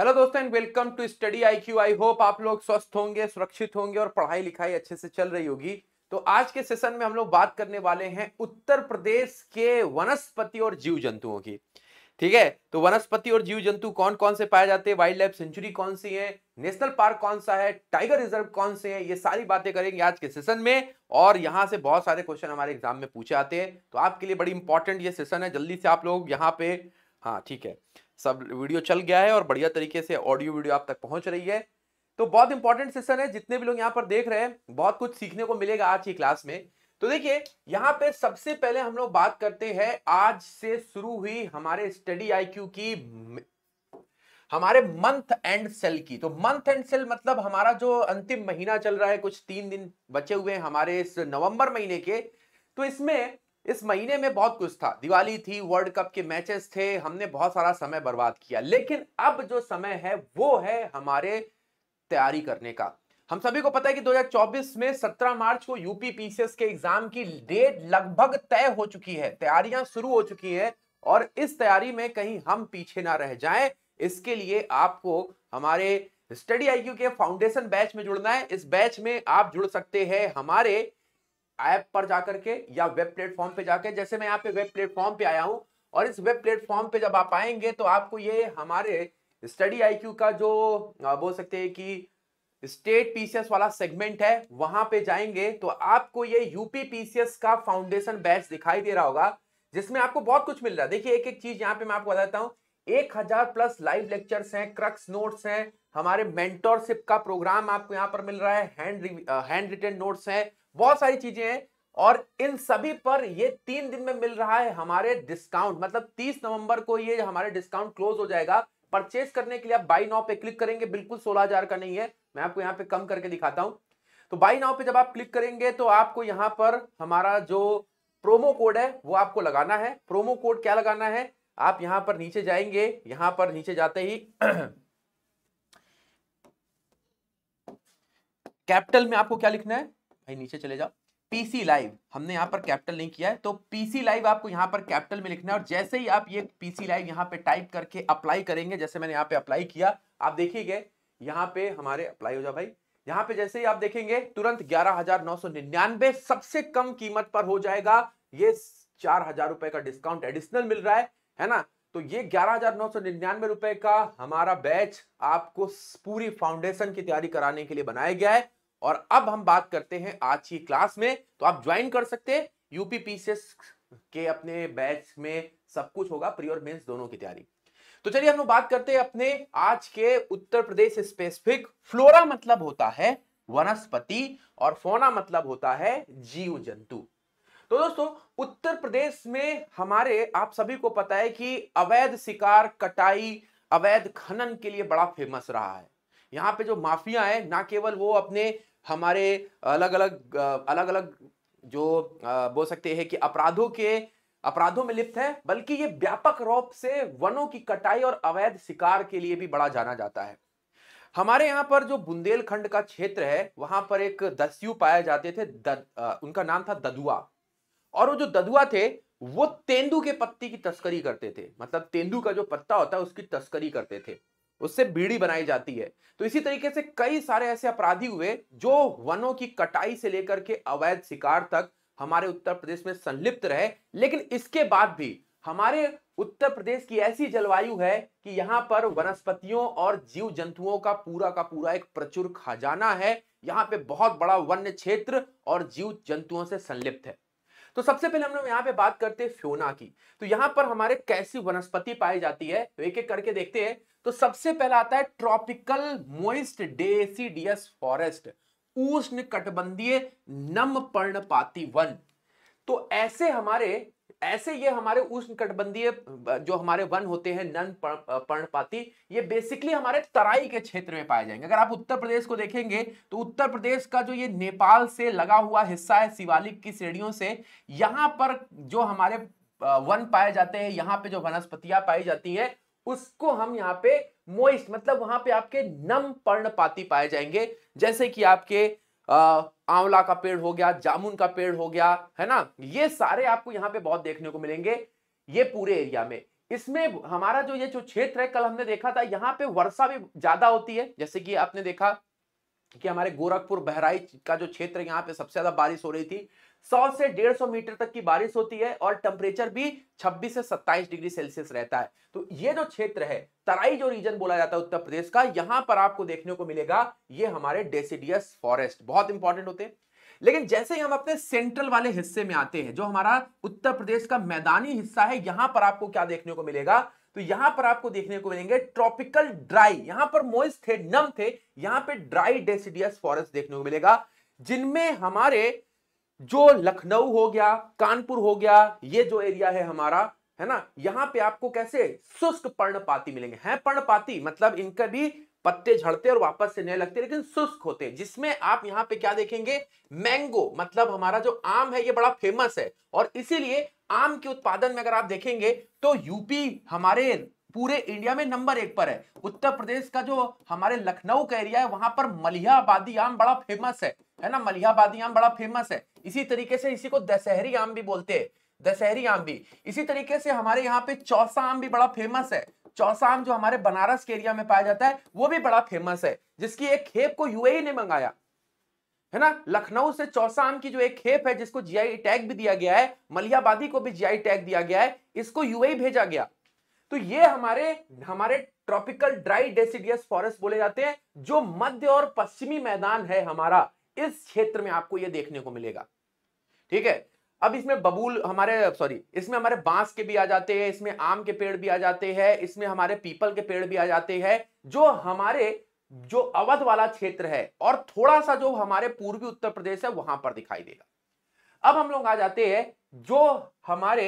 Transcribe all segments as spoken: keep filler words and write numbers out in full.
Hello दोस्तों and welcome to Study I Q. I hope आप लोग स्वस्थ होंगे, सुरक्षित होंगे और पढ़ाई लिखाई अच्छे से चल रही होगी। तो आज के सेशन में हम लोग बात करने वाले हैं उत्तर प्रदेश के वनस्पति और जीव जंतुओं की। ठीक है, तो वनस्पति और जीव जंतु कौन कौन से पाए जाते हैं, वाइल्ड लाइफ सेंचुरी कौन सी है, नेशनल पार्क कौन सा है, टाइगर रिजर्व कौन से हैं, ये सारी बातें करेंगे आज के सेशन में। और यहाँ से बहुत सारे क्वेश्चन हमारे एग्जाम में पूछे आते हैं, तो आपके लिए बड़ी इंपॉर्टेंट ये सेशन है। जल्दी से आप लोग यहाँ पे, हाँ ठीक है, सब वीडियो चल गया है और बढ़िया तरीके से ऑडियो वीडियो आप तक पहुंच रही है। तो बहुत इंपॉर्टेंट सेशन है, जितने भी लोग यहाँ पर देख रहे हैं बहुत कुछ सीखने को मिलेगा आज की क्लास में। तो देखिए यहाँ पे सबसे पहले हम लोग बात करते हैं आज से शुरू हुई हमारे स्टडी आईक्यू की हमारे मंथ एंड सेल की। तो मंथ एंड सेल मतलब हमारा जो अंतिम महीना चल रहा है, कुछ तीन दिन बचे हुए हैं हमारे इस नवंबर महीने के। तो इसमें इस महीने में बहुत कुछ था, दिवाली थी, वर्ल्ड कप के मैचेस थे, हमने बहुत सारा समय बर्बाद किया। लेकिन अब जो समय है वो है हमारे तैयारी करने का। हम सभी को पता है कि दो हज़ार चौबीस में सत्रह मार्च को यूपी पीसीएस के एग्जाम की डेट लगभग तय हो चुकी है, तैयारियां शुरू हो चुकी हैं। और इस तैयारी में कहीं हम पीछे ना रह जाएं, इसके लिए आपको हमारे स्टडी आईक्यू के फाउंडेशन बैच में जुड़ना है। इस बैच में आप जुड़ सकते हैं हमारे ऐप पर जाकर के या वेब प्लेटफॉर्म पे जाकर, जैसे मैं यहाँ पे वेब प्लेटफॉर्म पे आया हूं। और इस वेब प्लेटफॉर्म पे जब आप आएंगे तो आपको ये हमारे स्टडी आईक्यू का जो बोल सकते हैं कि स्टेट पीसीएस वाला सेगमेंट है, वहां पे जाएंगे तो आपको ये यूपी पीसीएस का फाउंडेशन बैच दिखाई दे रहा होगा, जिसमें आपको बहुत कुछ मिल रहा है। देखिए एक एक चीज यहाँ पे मैं आपको बताता हूँ। एक हजार प्लस लाइव लेक्चर्स हैं, क्रक्स नोट्स हैं, हमारे मेंटोरशिप का प्रोग्राम आपको यहाँ पर मिल रहा है, हैंड हैंड रिटन नोट्स हैं, बहुत सारी चीजें हैं। और इन सभी पर ये तीन दिन में मिल रहा है हमारे डिस्काउंट, मतलब तीस नवंबर को ये हमारे डिस्काउंट क्लोज हो जाएगा। परचेज करने के लिए आप बाई नाउ पे क्लिक करेंगे, बिल्कुल सोलह हज़ार का नहीं है, मैं आपको यहाँ पे कम करके दिखाता हूँ। तो बाई नाउ पे जब आप क्लिक करेंगे तो आपको यहाँ पर हमारा जो प्रोमो कोड है वो आपको लगाना है। प्रोमो कोड क्या लगाना है, आप यहाँ पर नीचे जाएंगे, यहाँ पर नीचे जाते ही कैपिटल में आपको क्या लिखना है भाई, नीचे चले जाओ, पीसी लाइव। हमने यहाँ पर कैपिटल नहीं किया है, तो पीसी लाइव आपको यहाँ पर कैपिटल में लिखना है। और जैसे ही आप ये पीसी लाइव यहाँ पे टाइप करके अप्लाई करेंगे, जैसे मैंने यहाँ पे अप्लाई किया, आप देखिएगा यहाँ पे हमारे अप्लाई हो जाओ भाई। यहाँ पे जैसे ही आप देखेंगे तुरंत ग्यारह हजार नौ सौ निन्यानवे सबसे कम कीमत पर हो जाएगा। ये चार हजार रुपए का डिस्काउंट एडिशनल मिल रहा है, है ना। तो ये ग्यारह हजार नौ सौ निन्यानवे रुपए का हमारा बैच आपको पूरी फाउंडेशन की तैयारी कराने के लिए बनाया गया है। और अब हम बात करते हैं आज की क्लास में। तो आप ज्वाइन कर सकते हैं यूपी पीसीएस के अपने बैच में, सब कुछ होगा, प्री और मेंस दोनों की तैयारी। तो चलिए हम लोग बात करते हैं अपने आज के उत्तर प्रदेश स्पेसिफिक। फ्लोरा मतलब होता है वनस्पति और फौना मतलब होता है जीव जंतु। तो दोस्तों उत्तर प्रदेश में हमारे, आप सभी को पता है कि अवैध शिकार, कटाई, अवैध खनन के लिए बड़ा फेमस रहा है। यहाँ पे जो माफिया है, ना केवल वो अपने हमारे अलग अलग अलग अलग जो बोल सकते हैं कि अपराधों के अपराधों में लिप्त है, बल्कि ये व्यापक रूप से वनों की कटाई और अवैध शिकार के लिए भी बड़ा जाना जाता है। हमारे यहाँ पर जो बुंदेलखंड का क्षेत्र है वहां पर एक दस्यु पाए जाते थे, द, आ, उनका नाम था ददुआ। और वो जो ददुआ थे वो तेंदू के पत्ते की तस्करी करते थे, मतलब तेंदू का जो पत्ता होता है उसकी तस्करी करते थे, उससे बीड़ी बनाई जाती है। तो इसी तरीके से कई सारे ऐसे अपराधी हुए जो वनों की कटाई से लेकर के अवैध शिकार तक हमारे उत्तर प्रदेश में संलिप्त रहे। लेकिन इसके बाद भी हमारे उत्तर प्रदेश की ऐसी जलवायु है कि यहाँ पर वनस्पतियों और जीव जंतुओं का पूरा का पूरा एक प्रचुर खजाना है। यहाँ पे बहुत बड़ा वन्य क्षेत्र और जीव जंतुओं से संलिप्त है। तो सबसे पहले हम लोग यहाँ पे बात करते हैं फ्योना की। तो यहाँ पर हमारे कैसी वनस्पति पाई जाती है, तो एक एक करके देखते हैं। तो सबसे पहला आता है ट्रॉपिकल मोइस्ट डेसिडियस फॉरेस्ट, उष्ण कटबंधीय नम पर्णपाती वन। तो ऐसे हमारे ऐसे ये हमारे उष्ण कटबंधीय जो हमारे वन होते हैं नम पर्णपाती, ये बेसिकली हमारे तराई के क्षेत्र में पाए जाएंगे। अगर आप उत्तर प्रदेश को देखेंगे तो उत्तर प्रदेश का जो ये नेपाल से लगा हुआ हिस्सा है, शिवालिक की श्रेणियों से, यहाँ पर जो हमारे वन पाए जाते हैं, यहाँ पे जो वनस्पतियां पाई जाती है उसको हम यहाँ पे मोइस्ट, मतलब वहां पे आपके नम पर्णपाती पाए जाएंगे। जैसे कि आपके आंवला का पेड़ हो गया, जामुन का पेड़ हो गया, है ना, ये सारे आपको यहाँ पे बहुत देखने को मिलेंगे ये पूरे एरिया में। इसमें हमारा जो ये जो क्षेत्र है, कल हमने देखा था यहाँ पे वर्षा भी ज्यादा होती है, जैसे कि आपने देखा कि हमारे गोरखपुर बहराइच का जो क्षेत्र है यहाँ पे सबसे ज्यादा बारिश हो रही थी, सौ से डेढ़ सौ मीटर तक की बारिश होती है और टेम्परेचर भी छब्बीस से सत्ताईस डिग्री सेल्सियस रहता है। तो ये जो क्षेत्र है तराई जो रीजन बोला जाता है उत्तर प्रदेश का, यहाँ पर आपको देखने को मिलेगा ये हमारे डेसिडियस फॉरेस्ट बहुत इंपॉर्टेंट होते हैं। लेकिन जैसे ही हम अपने सेंट्रल वाले हिस्से में आते हैं, जो हमारा उत्तर प्रदेश का मैदानी हिस्सा है, यहां पर आपको क्या देखने को मिलेगा, तो यहां पर आपको देखने को मिलेंगे ट्रॉपिकल ड्राई, यहां पर मोइस्ट थे, नम थे, यहां पे ड्राई डेसिडियस फॉरेस्ट देखने को मिलेगा, जिनमें हमारे जो लखनऊ हो गया, कानपुर हो गया, ये जो एरिया है हमारा, है ना, यहां पे आपको कैसे शुष्क पर्णपाती मिलेंगे। हैं पर्णपाती मतलब इनका भी पत्ते झड़ते और वापस से नए लगते, लेकिन शुष्क होते, जिसमें आप यहाँ पे क्या देखेंगे, मैंगो मतलब हमारा जो आम है ये बड़ा फेमस है और इसीलिए आम के उत्पादन में अगर आप देखेंगे तो यूपी हमारे पूरे इंडिया में नंबर एक पर है। उत्तर प्रदेश का जो हमारे लखनऊ का एरिया है वहां पर मलिहाबादी आम बड़ा फेमस है, है ना, मलिहाबादी आम बड़ा फेमस है। इसी तरीके से इसी को दशहरी आम भी बोलते हैं, दशहरी आम भी। इसी तरीके से हमारे यहाँ पे चौसा आम भी बड़ा फेमस है, चौसा आम जो हमारे बनारस के एरिया में पाया जाता है वो भी बड़ा फेमस है, जिसकी एक खेप को यूएई ने मंगाया है ना। लखनऊ से चौसा आम की जो एक खेप है जिसको जीआई टैग भी दिया गया है, मलिहाबादी को भी जीआई टैग दिया गया है, इसको यूएई भेजा गया। तो ये हमारे हमारे ट्रॉपिकल ड्राई डेसिडियस फॉरेस्ट बोले जाते हैं। जो मध्य और पश्चिमी मैदान है हमारा, इस क्षेत्र में आपको ये देखने को मिलेगा, ठीक है। अब इसमें बबूल हमारे सॉरी इसमें हमारे बांस के भी आ जाते हैं, इसमें आम के पेड़ भी आ जाते हैं, इसमें हमारे पीपल के पेड़ भी आ जाते हैं। जो हमारे जो अवध वाला क्षेत्र है और थोड़ा सा जो हमारे पूर्वी उत्तर प्रदेश है वहां पर दिखाई देगा। अब हम लोग आ जाते हैं जो हमारे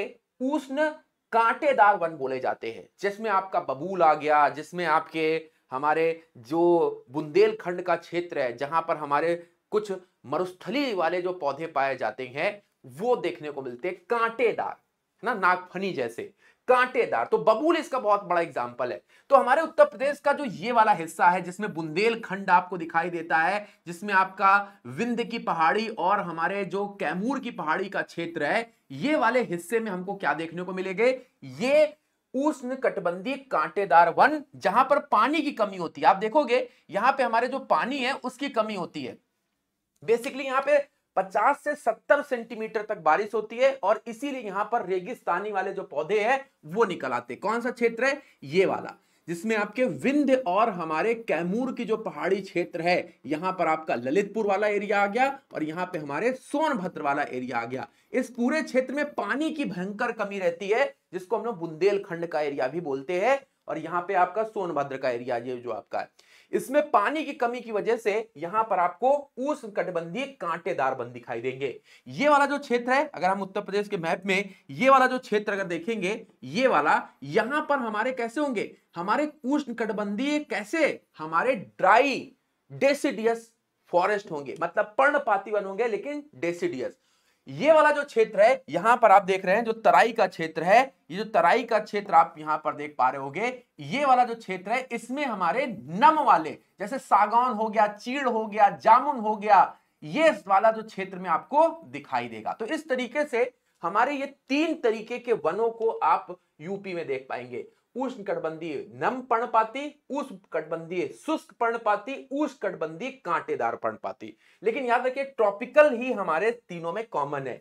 उष्ण कांटेदार वन बोले जाते हैं, जिसमें आपका बबूल आ गया, जिसमें आपके हमारे जो बुंदेलखंड का क्षेत्र है जहां पर हमारे कुछ मरुस्थली वाले जो पौधे पाए जाते हैं वो देखने को मिलते हैं, कांटेदार, ना नागफनी जैसे कांटेदार। तो बबूल इसका बहुत बड़ा एग्जाम्पल है। तो हमारे उत्तर प्रदेश का जो ये वाला हिस्सा है जिसमें बुंदेलखंड आपको दिखाई देता है, जिसमें आपका विंध्य की पहाड़ी और हमारे जो कैमूर की पहाड़ी का क्षेत्र है, ये वाले हिस्से में हमको क्या देखने को मिलेंगे, ये उष्ण कटबंधी कांटेदार वन, जहां पर पानी की कमी होती है। आप देखोगे यहाँ पे हमारे जो पानी है उसकी कमी होती है। बेसिकली यहाँ पे पचास से सत्तर सेंटीमीटर तक बारिश होती है और इसीलिए यहाँ पर रेगिस्तानी वाले जो पौधे हैं वो निकल आते हैं। कौन सा क्षेत्र है, ये वाला, जिसमें आपके विंध्य और हमारे कैमूर की जो पहाड़ी क्षेत्र है, यहाँ पर आपका ललितपुर वाला एरिया आ गया और यहाँ पे हमारे सोनभद्र वाला एरिया आ गया। इस पूरे क्षेत्र में पानी की भयंकर कमी रहती है, जिसको हम लोग बुंदेलखंड का एरिया भी बोलते हैं, और यहाँ पे आपका सोनभद्र का एरिया ये जो आपका है, इसमें पानी की कमी की वजह से यहां पर आपको उष्णकटिबंधीय कांटेदार वन दिखाई देंगे। ये वाला जो क्षेत्र है, अगर हम उत्तर प्रदेश के मैप में ये वाला जो क्षेत्र अगर देखेंगे, ये वाला, यहां पर हमारे कैसे होंगे, हमारे उष्णकटिबंधीय कैसे हमारे ड्राई डेसिडियस फॉरेस्ट होंगे, मतलब पर्णपाती वन होंगे लेकिन डेसिडियस। ये वाला जो क्षेत्र है यहां पर आप देख रहे हैं जो तराई का क्षेत्र है, ये जो तराई का क्षेत्र आप यहां पर देख पा रहे होंगे, ये वाला जो क्षेत्र है इसमें हमारे नम वाले जैसे सागौन हो गया, चीड़ हो गया, जामुन हो गया, ये वाला जो क्षेत्र में आपको दिखाई देगा। तो इस तरीके से हमारे ये तीन तरीके के वनों को आप यूपी में देख पाएंगे, उष्णकटिबंधीय नम पर्णपाती, उष्णकटिबंधीय शुष्क पर्णपाती, उष्णकटिबंधीय कांटेदार पर्णपाती। लेकिन याद रखिए ट्रॉपिकल ही हमारे तीनों में कॉमन है।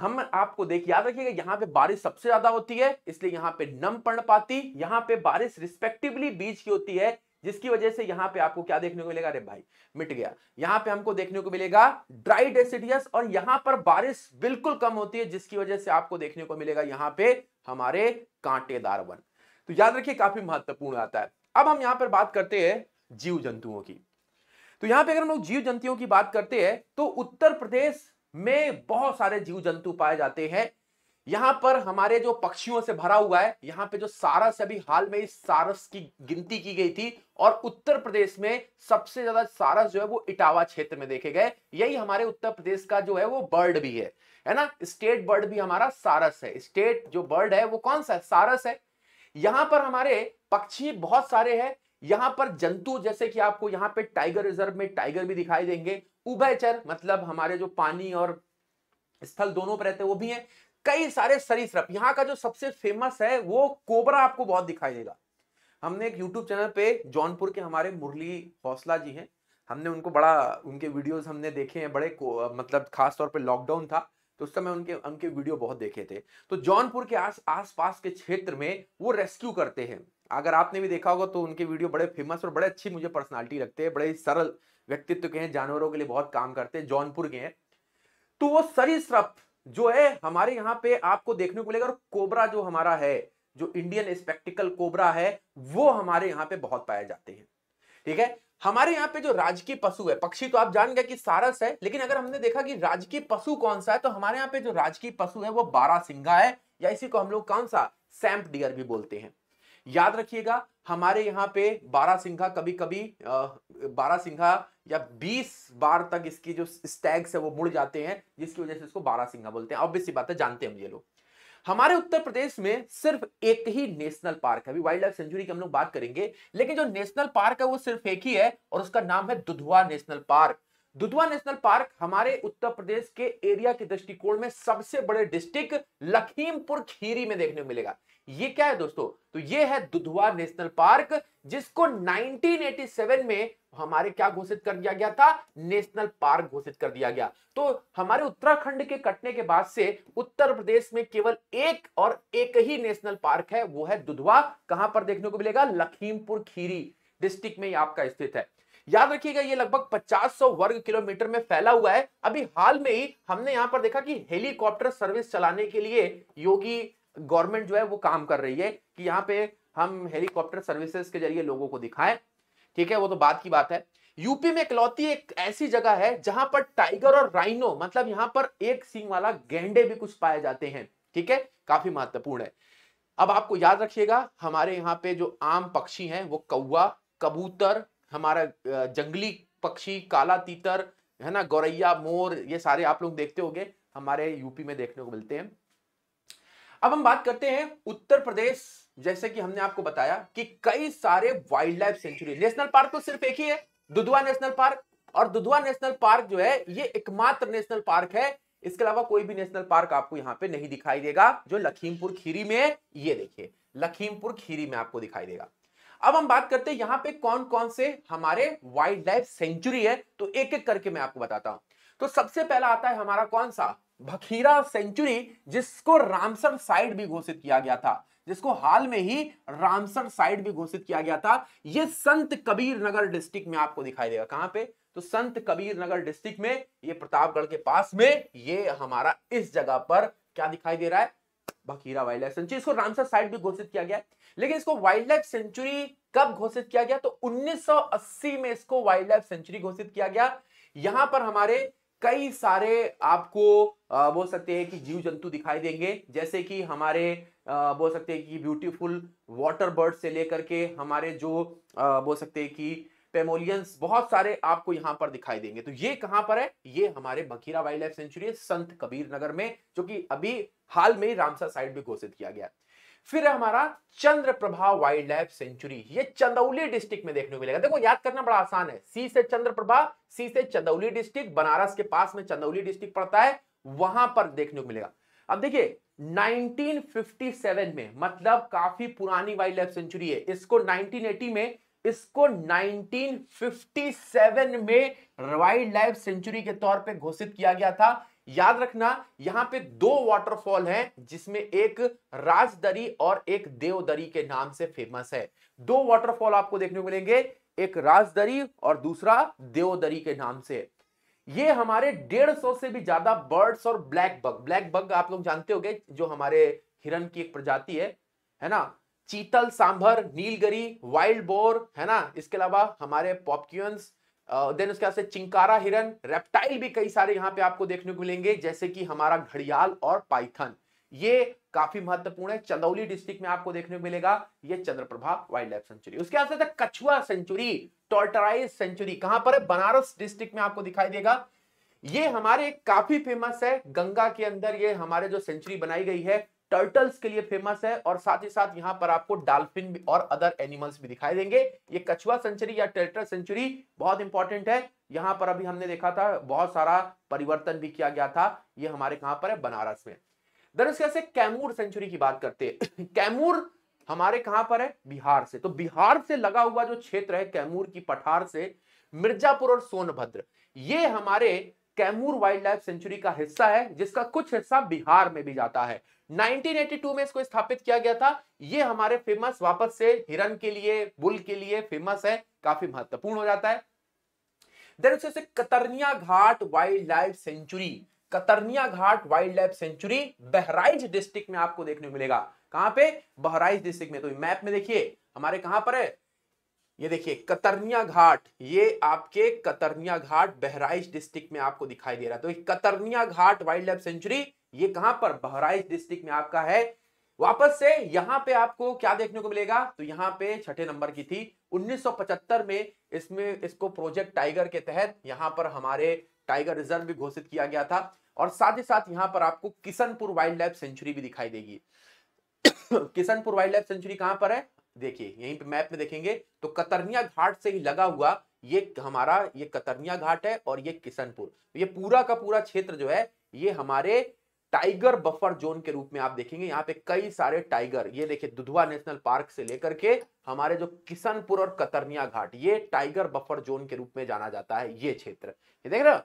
हम आपको देख याद रखिएगा यहाँ पे बारिश सबसे ज्यादा होती है, इसलिए यहाँ पे नम पर्णपाती, यहाँ पे बारिश रिस्पेक्टिवली बीच की होती है, जिसकी वजह से यहाँ पे आपको क्या देखने को मिलेगा, अरे भाई मिट गया, यहाँ पे हमको देखने को मिलेगा ड्राई डेसिडियस और यहाँ पर बारिश बिल्कुल कम होती है, जिसकी वजह से आपको देखने को मिलेगा यहाँ पे हमारे कांटेदार वन। तो याद रखिए काफी महत्वपूर्ण आता है। अब हम यहाँ पर बात करते हैं जीव जंतुओं की। तो यहाँ पे अगर हम लोग जीव जंतुओं की बात करते हैं तो उत्तर प्रदेश में बहुत सारे जीव जंतु पाए जाते हैं। यहाँ पर हमारे जो पक्षियों से भरा हुआ है, यहाँ पे जो सारस, अभी हाल में इस सारस की गिनती की गई थी और उत्तर प्रदेश में सबसे ज्यादा सारस जो है वो इटावा क्षेत्र में देखे गए। यही हमारे उत्तर प्रदेश का जो है वो बर्ड भी है, है ना, स्टेट बर्ड भी हमारा सारस है। स्टेट जो बर्ड है वो कौन सा है, सारस है। यहाँ पर हमारे पक्षी बहुत सारे हैं। यहाँ पर जंतु जैसे कि आपको यहाँ पे टाइगर रिजर्व में टाइगर भी दिखाई देंगे, उभयचर मतलब हमारे जो पानी और स्थल दोनों पर रहते हैं वो भी हैं। कई सारे सरीसृप। यहाँ का जो सबसे फेमस है वो कोबरा आपको बहुत दिखाई देगा। हमने एक यूट्यूब चैनल पे जौनपुर के हमारे मुरली हौसला जी हैं, हमने उनको बड़ा, उनके वीडियोस हमने देखे हैं बड़े, मतलब खास तौर पे लॉकडाउन था तो उस समय उनके उनके वीडियो बहुत देखे थे। तो जौनपुर के आस आसपास के क्षेत्र में वो रेस्क्यू करते हैं। अगर आपने भी देखा होगा तो उनके वीडियो बड़े फेमस और बड़े अच्छी मुझे पर्सनालिटी लगते हैं, बड़े सरल व्यक्तित्व के हैं, जानवरों के लिए बहुत काम करते हैं, जौनपुर के हैं। तो वो सरीसृप जो है हमारे यहाँ पे आपको देखने को मिलेगा। और कोबरा जो हमारा है, जो इंडियन स्पेक्टिकल कोबरा है, वो हमारे यहाँ पे बहुत पाए जाते हैं। ठीक है, हमारे यहाँ पे जो राजकीय पशु है, पक्षी तो आप जान गए कि सारस है, लेकिन अगर हमने देखा कि राजकीय पशु कौन सा है तो हमारे यहाँ पे जो राजकीय पशु है वो बारहसिंगा है, या इसी को हम लोग कौन सा सैम्प डियर भी बोलते हैं। याद रखिएगा हमारे यहाँ पे बारहसिंगा कभी कभी बारहसिंगा या बीस बार तक इसकी जो स्टैग्स है वो मुड़ जाते हैं, जिसकी वजह से इसको बारहसिंगा बोलते हैं। ऑब्वियस सी बात है, जानते हैं हम ये लोग। हमारे उत्तर प्रदेश में सिर्फ एक ही नेशनल पार्क है, अभी वाइल्ड लाइफ सेंचुरी की हम लोग बात करेंगे, लेकिन जो नेशनल पार्क है वो सिर्फ एक ही है और उसका नाम है Dudhwa national park. Dudhwa national park हमारे उत्तर प्रदेश के एरिया के दृष्टिकोण में सबसे बड़े डिस्ट्रिक्ट लखीमपुर खीरी में देखने को मिलेगा। ये क्या है दोस्तों? तो ये है दुधवा नेशनल पार्क, जिसको नाइनटीन एटी सेवन में हमारे क्या घोषित कर दिया गया था, नेशनल पार्क घोषित कर दिया गया। तो हमारे उत्तराखंड के कटने के बाद से उत्तर प्रदेश में केवल एक और एक ही नेशनल पार्क है, वो है दुधवा। कहां पर देखने को मिलेगा? लखीमपुर खीरी डिस्ट्रिक्ट में आपका स्थित है। याद रखिएगा ये लगभग पचास सौ वर्ग किलोमीटर में फैला हुआ है। अभी हाल में ही हमने यहां पर देखा कि हेलीकॉप्टर सर्विस चलाने के लिए योगी गवर्नमेंट जो है वो काम कर रही है कि यहाँ पे हम हेलीकॉप्टर सर्विसेज के जरिए लोगों को दिखाएं। ठीक है, वो तो बात की बात है। यूपी में इकलौती एक ऐसी जगह है जहां पर टाइगर और राइनो, मतलब यहाँ पर एक सींग वाला गैंडे भी कुछ पाए जाते हैं। ठीक है, काफी महत्वपूर्ण है। अब आपको याद रखिएगा हमारे यहाँ पे जो आम पक्षी हैं वो कौवा, कबूतर, हमारा जंगली पक्षी काला तीतर है ना, गौरैया, मोर, ये सारे आप लोग देखते होंगे हमारे यूपी में देखने को मिलते हैं। अब हम बात करते हैं उत्तर प्रदेश, जैसे कि हमने आपको बताया कि कई सारे wild life sanctuary, national park तो सिर्फ एक ही है, दुधवा नेशनल पार्क। और दुधवा नेशनल पार्क जो है ये एकमात्र नेशनल पार्क है, इसके अलावा कोई भी नेशनल पार्क आपको यहाँ पे नहीं दिखाई देगा जो लखीमपुर खीरी में है। ये देखिए लखीमपुर खीरी में आपको दिखाई देगा। अब हम बात करते हैं यहाँ पे कौन कौन से हमारे वाइल्ड लाइफ सेंचुरी है, तो एक एक करके मैं आपको बताता हूं। तो सबसे पहला आता है हमारा कौन सा, बखेरा सेंचुरी, जिसको रामसर साइट भी घोषित किया गया था, जिसको हाल में ही रामसर साइट भी घोषित किया गया था। ये संत कबीर नगर डिस्ट्रिक्ट में आपको दिखाई देगा। कहां पे? तो संत कबीर नगर डिस्ट्रिक्ट में, ये प्रतापगढ़ के पास में, ये हमारा इस जगह पर क्या दिखाई दे रहा है, बखेरा वाइल्ड लाइफ सेंचुरी। इसको रामसर साइट भी घोषित किया गया, लेकिन इसको वाइल्ड लाइफ सेंचुरी कब घोषित किया गया, तो उन्नीस सौ अस्सी में इसको वाइल्ड लाइफ सेंचुरी घोषित किया गया। यहां पर हमारे कई सारे आपको बोल सकते हैं कि जीव जंतु दिखाई देंगे, जैसे कि हमारे बोल सकते हैं कि ब्यूटीफुल वाटर बर्ड से लेकर के हमारे जो बोल सकते हैं कि पेमोलियंस, बहुत सारे आपको यहाँ पर दिखाई देंगे। तो ये कहाँ पर है? ये हमारे बखेरा वाइल्ड लाइफ सेंचुरी है संत कबीर नगर में, जो कि अभी हाल में ही रामसर साइट भी घोषित किया गया। फिर है हमारा चंद्रप्रभा वाइल्ड लाइफ सेंचुरी, ये चंदौली डिस्ट्रिक्ट में देखने को मिलेगा। देखो याद करना बड़ा आसान है, सी से चंद्रप्रभा, सी से चंदौली डिस्ट्रिक्ट, बनारस के पास में चंदौली डिस्ट्रिक्ट पड़ता है, वहां पर देखने को मिलेगा। अब देखिए नाइनटीन फिफ्टी सेवन में, मतलब काफी पुरानी वाइल्ड लाइफ सेंचुरी है, इसको नाइनटीन एटी में, इसको नाइनटीन फिफ्टी सेवन में वाइल्ड लाइफ सेंचुरी के तौर पे घोषित किया गया था। याद रखना यहाँ पे दो वाटरफॉल हैं, जिसमें एक राजदरी और एक देवदरी के नाम से फेमस है। दो वाटरफॉल आपको देखने को मिलेंगे, एक राजदरी और दूसरा देवदरी के नाम से। ये हमारे डेढ़ सौ से भी ज्यादा बर्ड्स और ब्लैक बग, ब्लैक बग आप लोग जानते होंगे जो हमारे हिरन की एक प्रजाति है, है ना, चीतल, सांभर, नीलगिरी, वाइल्ड बोर, है ना, इसके अलावा हमारे पॉपक्यूंस, देन उसके बाद से चिंकारा हिरन, रेप्टाइल भी कई सारे यहाँ पे आपको देखने को मिलेंगे, जैसे कि हमारा घड़ियाल और पाइथन। ये काफी महत्वपूर्ण है, चंदौली डिस्ट्रिक्ट में आपको देखने को मिलेगा ये चंद्रप्रभा वाइल्ड लाइफ सेंचुरी। उसके बाद कछुआ सेंचुरी, टॉर्टराइज सेंचुरी, कहां पर है? बनारस डिस्ट्रिक्ट में आपको दिखाई देगा। ये हमारे काफी फेमस है, गंगा के अंदर ये हमारे जो सेंचुरी बनाई गई है, टर्टल्स के लिए फेमस है, और साथ ही साथ यहाँ पर आपको डॉल्फिन और अदर एनिमल्स भी दिखाई देंगे। ये कछुआ सेंचुरी या टर्टल सेंचुरी बहुत इंपॉर्टेंट है, यहाँ पर अभी हमने देखा था बहुत सारा परिवर्तन भी किया गया था। ये हमारे कहाँ पर है? बनारस में। दरअसल से कैमूर सेंचुरी की बात करते हैं। कैमूर हमारे कहां पर है? बिहार से। तो बिहार से लगा हुआ जो क्षेत्र है कैमूर की पठार से मिर्जापुर और सोनभद्र, ये हमारे कैमूर वाइल्ड लाइफ सेंचुरी का हिस्सा है, जिसका कुछ हिस्सा बिहार में भी जाता है। नाइनटीन एटी टू में इसको स्थापित किया गया था। ये हमारे फेमस, वापस से हिरण के लिए, बुल के लिए फेमस है, काफी महत्वपूर्ण हो जाता है। देन उससे Katarniaghat wild life sanctuary, Katarniaghat wild life sanctuary Bahraich district में आपको देखने को मिलेगा। कहां पे? बहराइच डिस्ट्रिक्ट में। तो मैप में देखिए हमारे कहां पर है, ये देखिए कतरनियाघाट, ये आपके कतरनियाघाट बहराइच डिस्ट्रिक्ट में आपको दिखाई दे रहा है। तो कतरनियाघाट वाइल्ड लाइफ सेंचुरी ये कहां पर? बहराइच डिस्ट्रिक्ट में आपका है। वापस से यहां पे आपको क्या देखने को मिलेगा? तो यहां पे छठे नंबर की थी उन्नीस सौ पचहत्तर में, इसमें इसको प्रोजेक्ट टाइगर के तहत यहां पर हमारे टाइगर रिजर्व भी घोषित किया गया था। और साथ ही साथ यहां पर आपको किशनपुर वाइल्ड लाइफ सेंचुरी भी दिखाई देगी। किशनपुर वाइल्ड लाइफ सेंचुरी कहां पर है? देखिए यहीं पे मैप में देखेंगे तो कतरनिया घाट से ही लगा हुआ ये हमारा, ये कतरनिया घाट है और ये किशनपुर, ये पूरा का पूरा क्षेत्र जो है ये हमारे टाइगर बफर जोन के रूप में आप देखेंगे। यहाँ पे कई सारे टाइगर, ये देखिए दुधवा नेशनल पार्क से लेकर के हमारे जो किशनपुर और कतरनिया घाट, ये टाइगर बफर जोन के रूप में जाना जाता है ये क्षेत्र। ये देख रहे हो,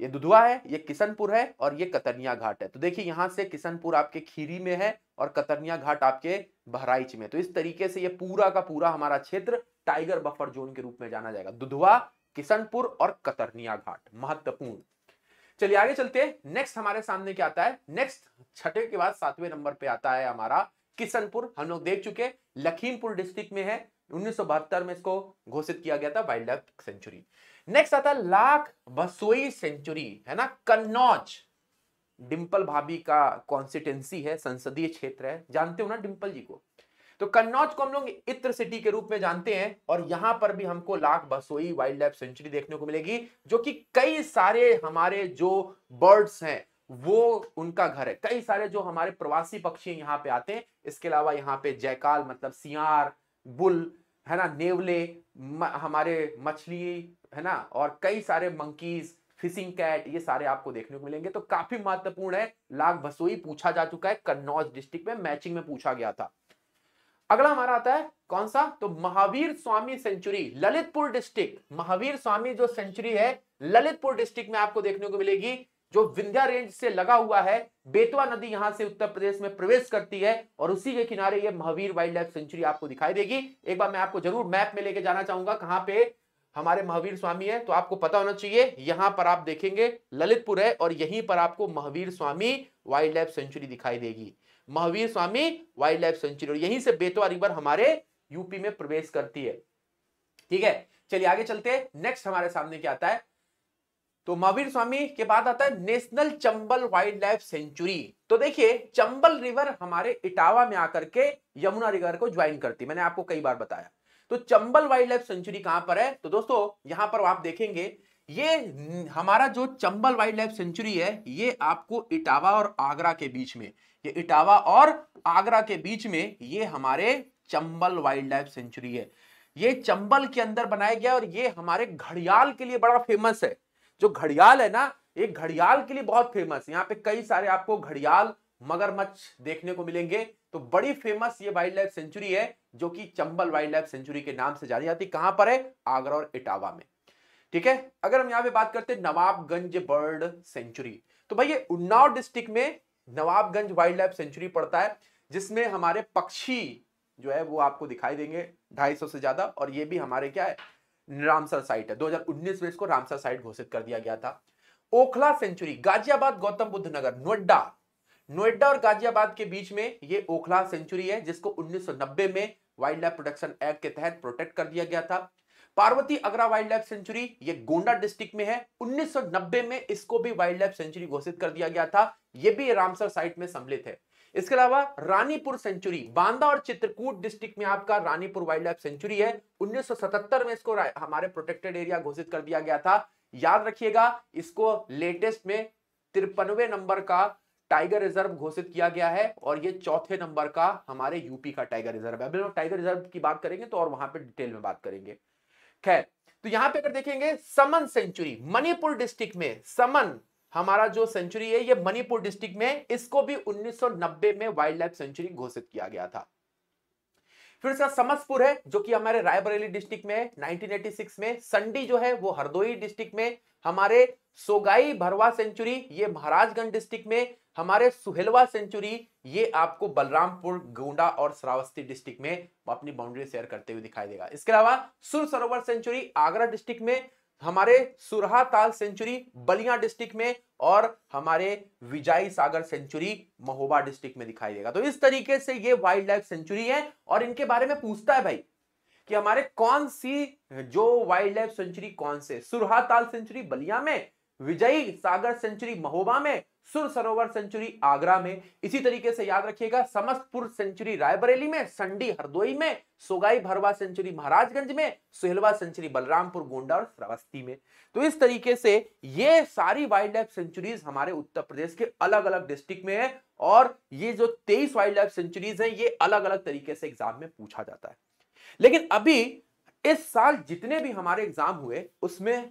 ये दुधवा है, ये किशनपुर है और ये कतरनिया घाट है। तो देखिए यहाँ से किशनपुर आपके खीरी में है और कतरनिया घाट आपके बहराइच में। तो इस तरीके से ये पूरा का पूरा हमारा क्षेत्र टाइगर बफर जोन के रूप में जाना जाएगा। दुधवा, किशनपुर और कतरनिया घाट महत्वपूर्ण। चलिए आगे चलते हैं। नेक्स्ट हमारे सामने क्या आता है? नेक्स्ट छठे के बाद सातवें नंबर पे आता है हमारा किशनपुर। हम लोग देख चुके, लखीमपुर डिस्ट्रिक्ट में है, उन्नीस सौ बहत्तर में इसको घोषित किया गया था वाइल्ड लाइफ सेंचुरी। नेक्स्ट आता है लाख बसोई सेंचुरी, है ना, कन्नौज। डिम्पल भाभी का कॉन्स्टिटेंसी है, संसदीय क्षेत्र है, जानते हो ना डिम्पल जी को। तो कन्नौज को हम लोग इत्र सिटी के रूप में जानते हैं और यहां पर भी हमको Lakh Bahosi wild life sanctuary देखने को मिलेगी, जो कि कई सारे हमारे जो बर्ड्स हैं वो उनका घर है। कई सारे जो हमारे प्रवासी पक्षी यहाँ पे आते हैं। इसके अलावा यहाँ पे जयकाल मतलब सियार, बुल, है ना, नेवले, म, हमारे मछली, है ना, और कई सारे मंकीज, फिशिंग कैट, ये सारे आपको देखने को मिलेंगे। तो काफी महत्वपूर्ण है। लाख बसोई पूछा जा चुका है कन्नौज डिस्ट्रिक्ट में, मैचिंग में पूछा गया था। अगला हमारा आता है कौन सा? तो महावीर स्वामी सेंचुरी, ललितपुर डिस्ट्रिक्ट। महावीर स्वामी जो सेंचुरी है ललितपुर डिस्ट्रिक्ट में आपको देखने को मिलेगी, जो विंध्या रेंज से लगा हुआ है। बेतवा नदी यहां से उत्तर प्रदेश में प्रवेश करती है और उसी के किनारे ये महावीर वाइल्ड लाइफ सेंचुरी आपको दिखाई देगी। एक बार मैं आपको जरूर मैप में लेके जाना चाहूंगा कहां पे हमारे महावीर स्वामी है, तो आपको पता होना चाहिए। यहां पर आप देखेंगे ललितपुर है और यहीं पर आपको Mahavir Swami wild life sanctuary दिखाई देगी। Mahavir Swami wild life sanctuary, और यहीं से बेतवा रिवर हमारे यूपी में प्रवेश करती है। ठीक है, चलिए आगे चलते हैं। नेक्स्ट हमारे सामने क्या आता है? तो महावीर स्वामी के बाद आता है national Chambal wild life sanctuary. तो देखिए चंबल रिवर हमारे इटावा में आकर के यमुना रिवर को ज्वाइन करती है, मैंने आपको कई बार बताया। तो चंबल वाइल्ड लाइफ सेंचुरी कहां पर है? तो दोस्तों यहां पर आप देखेंगे ये हमारा जो चंबल वाइल्ड लाइफ सेंचुरी है ये आपको इटावा और आगरा के बीच में, ये इटावा और आगरा के बीच में ये हमारे चंबल वाइल्ड लाइफ सेंचुरी है। ये चंबल के अंदर बनाया गया और ये हमारे घड़ियाल के लिए बड़ा फेमस है। जो घड़ियाल है ना, ये घड़ियाल के लिए बहुत फेमस। यहाँ पे कई सारे आपको घड़ियाल, मगरमच्छ देखने को मिलेंगे। तो बड़ी फेमस ये वाइल्ड लाइफ सेंचुरी है जो कि चंबल वाइल्ड लाइफ सेंचुरी के नाम से जानी जाती है। कहां पर है? आगरा और इटावा में। ठीक है, अगर हम यहाँ पे बात करते हैं नवाबगंज बर्ड सेंचुरी, तो भाई ये उन्नाव डिस्ट्रिक्ट में नवाबगंज वाइल्ड लाइफ सेंचुरी पड़ता है, जिसमें हमारे पक्षी जो है वो आपको दिखाई देंगे ढाई सौ से ज्यादा। और ये भी हमारे क्या है, रामसर साइट है। दो हज़ार उन्नीस में इसको रामसर साइट घोषित कर दिया गया था। ओखला सेंचुरी, गाजियाबाद, गौतम बुद्ध नगर, नोएडा, नोएडा और गाजियाबाद के बीच में ये ओखला सेंचुरी है, जिसको उन्नीस सौ नब्बे में वाइल्ड लाइफ प्रोटेक्शन एक्ट के तहत प्रोटेक्ट कर दिया गया था। पार्वती अग्रा वाइल्ड लाइफ सेंचुरी ये गोंडा डिस्ट्रिक्ट में है। उन्नीस सौ नब्बे में इसको भी वाइल्ड लाइफ सेंचुरी घोषित कर दिया गया था। ये भी रामसर साइट में सम्मिलित है। इसके अलावा रानीपुर सेंचुरी, बांदा और चित्रकूट डिस्ट्रिक्ट में आपका रानीपुर वाइल्ड लाइफ सेंचुरी है। उन्नीस सौ सतहत्तर में इसको हमारे प्रोटेक्टेड एरिया घोषित कर दिया गया था। याद रखिएगा इसको लेटेस्ट में तिरपनवे नंबर का टाइगर रिजर्व घोषित किया गया है और ये चौथे नंबर का हमारे यूपी का टाइगर रिजर्व है। अभी हम टाइगर रिजर्व की बात करेंगे तो और वहां पर डिटेल में बात करेंगे। खैर, तो यहां पे अगर देखेंगे समन सेंचुरी, मणिपुर डिस्ट्रिक्ट में समन हमारा जो सेंचुरी है ये मणिपुर डिस्ट्रिक्ट में, इसको भी उन्नीस सौ नब्बे में वाइल्ड लाइफ सेंचुरी घोषित किया गया था। फिर इसका समस्तपुर है जो कि हमारे रायबरेली डिस्ट्रिक्ट में नाइनटीन एटी सिक्स में, संडी जो है वो हरदोई डिस्ट्रिक्ट में, हमारे सोगाई भरवा सेंचुरी ये महाराजगंज डिस्ट्रिक्ट में, हमारे सुहेलवा सेंचुरी ये आपको बलरामपुर, गोंडा और श्रावस्ती डिस्ट्रिक्ट में अपनी बाउंड्री शेयर करते हुए दिखाई देगा। इसके अलावा सुर सरोवर सेंचुरी आगरा डिस्ट्रिक्ट में, हमारे सुरहा ताल सेंचुरी बलिया डिस्ट्रिक्ट में और हमारे विजय सागर सेंचुरी महोबा डिस्ट्रिक्ट में दिखाई देगा। तो इस तरीके से ये वाइल्ड लाइफ सेंचुरी है और इनके बारे में पूछता है भाई कि हमारे कौन सी जो वाइल्ड लाइफ सेंचुरी कौन से, सुरहा ताल सेंचुरी बलिया में, विजयी सागर सेंचुरी महोबा में, सुर सरोवर सेंचुरी आगरा में। इसी तरीके से याद रखिएगा समस्तपुर सेंचुरी रायबरेली में, संडी हरदोई में, सोगाई भरवा सेंचुरी महाराजगंज में, सुहेलवा सेंचुरी बलरामपुर, गोंडा और श्रावस्ती में। तो इस तरीके से ये सारी वाइल्ड लाइफ सेंचुरीज हमारे उत्तर प्रदेश के अलग अलग डिस्ट्रिक्ट में है और ये जो तेईस वाइल्ड लाइफ सेंचुरीज है ये अलग अलग तरीके से एग्जाम में पूछा जाता है। लेकिन अभी इस साल जितने भी हमारे एग्जाम हुए उसमें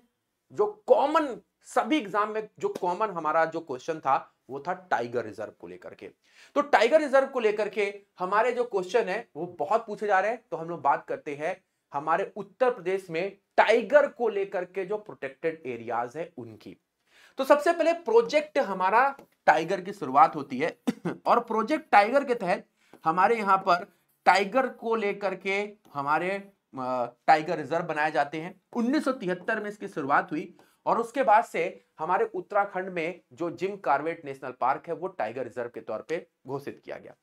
जो कॉमन सभी एग्जाम में जो कॉमन हमारा जो क्वेश्चन था वो था टाइगर रिजर्व को लेकर के। तो टाइगर रिजर्व को लेकर के हमारे जो क्वेश्चन है वो बहुत पूछे जा रहे हैं। तो हम लोग बात करते हैं हमारे उत्तर प्रदेश में टाइगर को लेकर के जो प्रोटेक्टेड एरियाज है उनकी। तो सबसे पहले प्रोजेक्ट हमारा टाइगर की शुरुआत होती है और प्रोजेक्ट टाइगर के तहत हमारे यहाँ पर टाइगर को लेकर के हमारे टाइगर रिजर्व बनाए जाते हैं। उन्नीस सौ तिहत्तर में इसकी शुरुआत हुई और उसके बाद से हमारे उत्तराखंड में जो जिम कॉर्बेट नेशनल पार्क है वो टाइगर रिजर्व के तौर पे घोषित किया गया।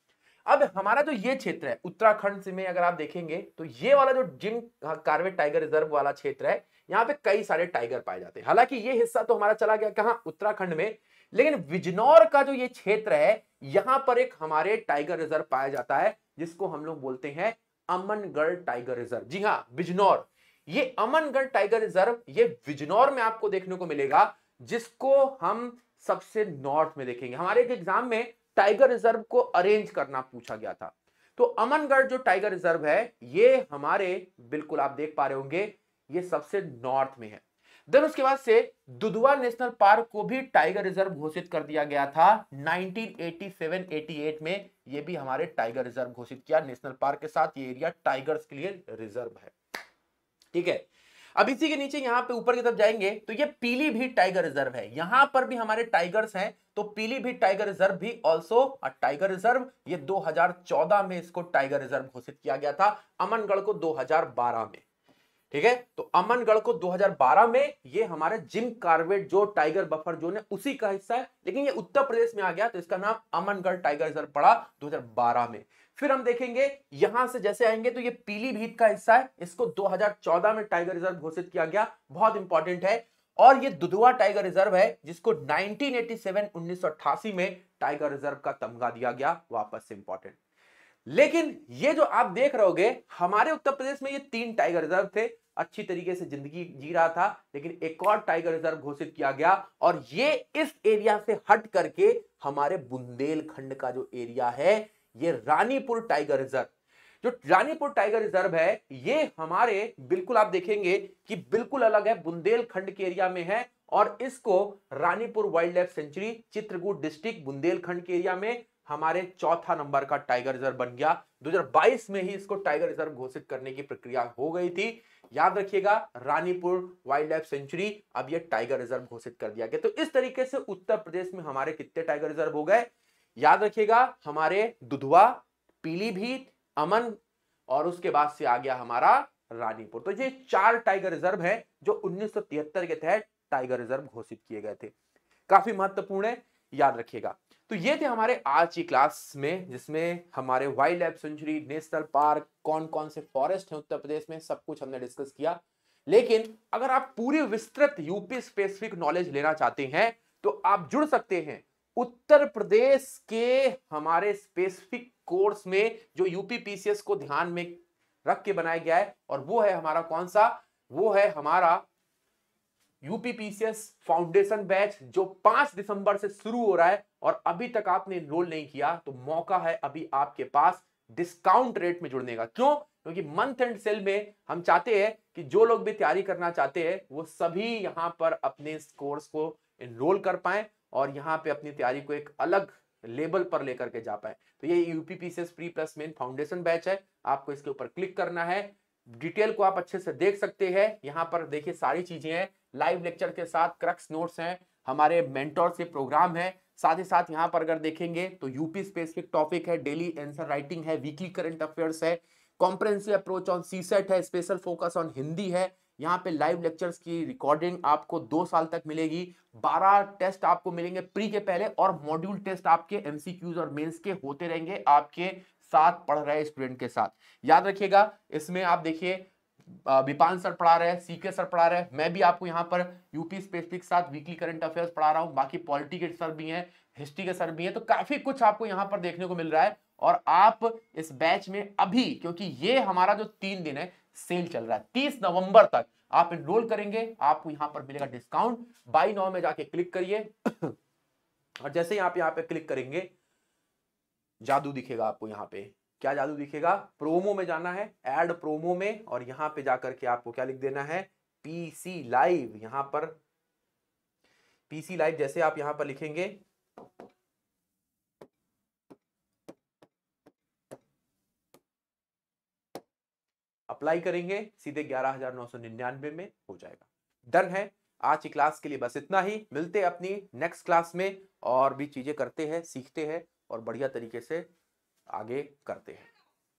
अब हमारा जो ये क्षेत्र है उत्तराखंड में अगर आप देखेंगे तो ये वाला जो जिम कॉर्बेट टाइगर रिजर्व वाला क्षेत्र है यहाँ पे कई सारे टाइगर पाए जाते हैं। हालांकि ये हिस्सा तो हमारा चला गया कहाँ, उत्तराखंड में, लेकिन बिजनौर का जो ये क्षेत्र है यहाँ पर एक हमारे टाइगर रिजर्व पाया जाता है जिसको हम लोग बोलते हैं अमनगढ़ टाइगर रिजर्व। जी हाँ, बिजनौर, ये अमनगढ़ टाइगर रिजर्व ये बिजनौर में आपको देखने को मिलेगा जिसको हम सबसे नॉर्थ में देखेंगे। हमारे एक एग्जाम में टाइगर रिजर्व को अरेंज करना पूछा गया था। तो अमनगढ़ जो टाइगर रिजर्व है ये हमारे बिल्कुल आप देख पा रहे होंगे ये सबसे नॉर्थ में है। देन उसके बाद से दुधवा नेशनल पार्क को भी टाइगर रिजर्व घोषित कर दिया गया था nineteen eighty seven eighty eight में। ये भी हमारे टाइगर रिजर्व घोषित किया, नेशनल पार्क के साथ ये एरिया टाइगर्स के लिए रिजर्व है। ठीक है, अब इसी के नीचे यहाँ पे ऊपर की तरफ जाएंगे तो ये पीलीभीत टाइगर रिजर्व है, यहाँ पर भी हमारे टाइगर्स हैं। तो पीलीभीत टाइगर रिजर्व भी ऑल्सो अ टाइगर रिजर्व, ये दो हज़ार चौदह में इसको टाइगर रिजर्व घोषित किया गया था, अमनगढ़ को दो हज़ार बारह में। ठीक है, तो अमनगढ़ को दो हज़ार बारह में ये हमारे जिम कॉर्बेट जो टाइगर बफर जोन है उसी का हिस्सा है, लेकिन ये उत्तर प्रदेश में आ गया तो इसका नाम अमनगढ़ टाइगर रिजर्व पड़ा दो हज़ार बारह में। फिर हम देखेंगे यहां से जैसे आएंगे तो ये पीलीभीत का हिस्सा है, इसको दो हज़ार चौदह में टाइगर रिजर्व घोषित किया गया, बहुत इंपॉर्टेंट है। और ये दुधवा टाइगर रिजर्व है जिसको नाइनटीन एटी सेवन उन्नीस सौ अठासी में टाइगर रिजर्व का तमगा दिया गया, वापस से इंपॉर्टेंट। लेकिन ये जो आप देख रहोगे हमारे उत्तर प्रदेश में ये तीन टाइगर रिजर्व थे, अच्छी तरीके से जिंदगी जी रहा था, लेकिन एक और टाइगर रिजर्व घोषित किया गया और ये इस एरिया से हट करके हमारे बुंदेलखंड का जो एरिया है ये रानीपुर टाइगर रिजर्व। जो रानीपुर टाइगर रिजर्व है ये हमारे बिल्कुल आप देखेंगे कि बिल्कुल अलग है, बुंदेलखंड के एरिया में है और इसको Ranipur wild life sanctuary Chitrakoot district Bundelkhand के एरिया में हमारे चौथा नंबर का टाइगर रिजर्व बन गया। दो हज़ार बाईस में ही इसको टाइगर रिजर्व घोषित करने की प्रक्रिया हो गई थी। याद रखिएगा रानीपुर वाइल्ड लाइफ सेंचुरी अब ये टाइगर रिजर्व घोषित कर दिया गया। तो इस तरीके से उत्तर प्रदेश में हमारे कितने टाइगर रिजर्व हो गए, याद रखिएगा हमारे दुधवा, पीलीभीत, अमन और उसके बाद से आ गया हमारा रानीपुर। तो ये चार टाइगर रिजर्व है जो उन्नीस सौ तिहत्तर के तहत टाइगर रिजर्व घोषित किए गए थे, काफी महत्वपूर्ण है, याद रखिएगा। तो ये थे हमारे आज की क्लास में जिसमें हमारे wild life sanctuary, national park, कौन कौन से फॉरेस्ट हैं उत्तर प्रदेश में, सब कुछ हमने डिस्कस किया। लेकिन अगर आप पूरी विस्तृत यूपी स्पेसिफिक नॉलेज लेना चाहते हैं तो आप जुड़ सकते हैं उत्तर प्रदेश के हमारे स्पेसिफिक कोर्स में जो यूपी पीसीएस को ध्यान में रख के बनाया गया है और वो है हमारा कौन सा, वो है हमारा यूपी पीसीएस फाउंडेशन बैच जो पाँच दिसंबर से शुरू हो रहा है और अभी तक आपने एनरोल नहीं किया तो मौका है अभी आपके पास डिस्काउंट रेट में जुड़ने का। क्यों, क्योंकि मंथ एंड सेल में हम चाहते हैं कि जो लोग भी तैयारी करना चाहते हैं वो सभी यहाँ पर अपने कोर्स को एनरोल कर पाए और यहाँ पे अपनी तैयारी को एक अलग लेवल पर लेकर के जा पाए। तो ये UP PCS pre plus main foundation batch है, आपको इसके ऊपर क्लिक करना है। डिटेल को आप अच्छे से देख सकते हैं, यहाँ पर देखिए सारी चीजें हैं, लाइव लेक्चर के साथ क्रक्स नोट्स हैं, हमारे मेंटरशिप प्रोग्राम है, साथ ही साथ यहाँ पर अगर देखेंगे तो यूपी स्पेसिफिक टॉपिक है, डेली आंसर राइटिंग है, वीकली करंट अफेयर्स है, कॉम्प्रिहेंसिव अप्रोच ऑन सीसेट है, स्पेशल फोकस ऑन हिंदी है। यहाँ पे लाइव लेक्चर्स की रिकॉर्डिंग आपको दो साल तक मिलेगी, बारह टेस्ट आपको मिलेंगे प्री के पहले और मॉड्यूल टेस्ट आपके एमसीक्यूज और मेंस के होते रहेंगे आपके साथ पढ़ रहे स्टूडेंट के साथ। याद रखिएगा इसमें आप देखिए विपान सर पढ़ा रहे हैं, सीके सर पढ़ा रहे हैं, मैं भी आपको यहाँ पर यूपी स्पेसिफिक साथ वीकली करंट अफेयर्स पढ़ा रहा हूँ, बाकी पॉलिटी के सर भी हैं, हिस्ट्री के सर भी हैं, तो काफी कुछ आपको यहाँ पर देखने को मिल रहा है। और आप इस बैच में अभी, क्योंकि ये हमारा जो तीन दिन है सेल चल रहा है, तीस नवंबर तक आप एनरोल करेंगे आपको यहाँ पर मिलेगा डिस्काउंट। बाय नाउ में जाके क्लिक करिए और जैसे ही आप यहाँ पे क्लिक करेंगे जादू दिखेगा आपको। यहाँ पे क्या जादू दिखेगा? प्रोमो में जाना है, ऐड प्रोमो में, और यहाँ पे जाकर के आपको क्या लिख देना है, पीसी लाइव। यहाँ पर पीसी लाइव जैसे आप यहाँ पर लिखेंगे अप्लाई करेंगे सीधे ग्यारह हज़ार नौ सौ निन्यानवे में हो जाएगा। डन है। आज की क्लास के लिए बस इतना ही, मिलते हैं अपनी नेक्स्ट क्लास में और भी चीजें करते हैं, सीखते हैं और बढ़िया तरीके से आगे करते हैं।